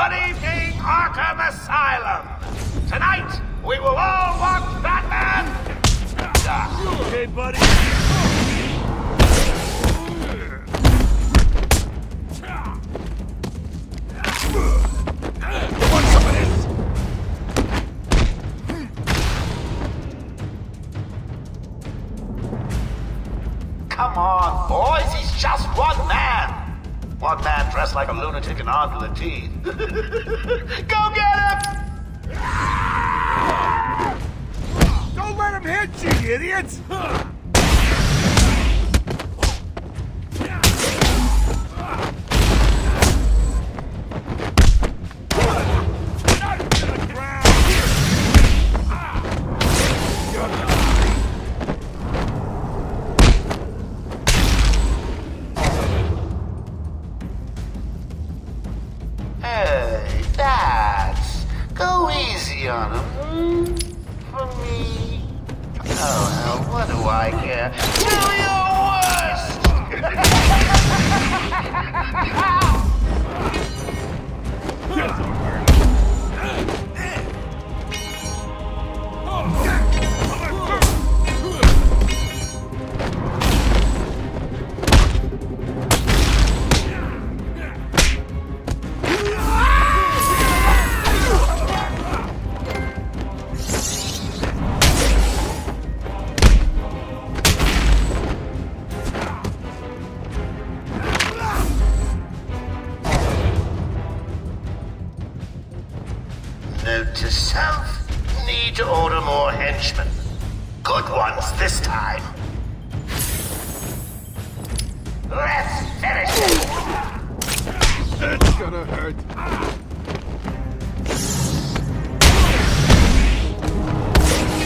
Good evening, Arkham Asylum. Tonight, we will all watch Batman. You okay, buddy? Want some of this? Come on, boys. He's just one man. One man dressed like a lunatic and armed with a teeth. Go get him! Don't let him hit you, idiots! To self, need to order more henchmen. Good ones this time.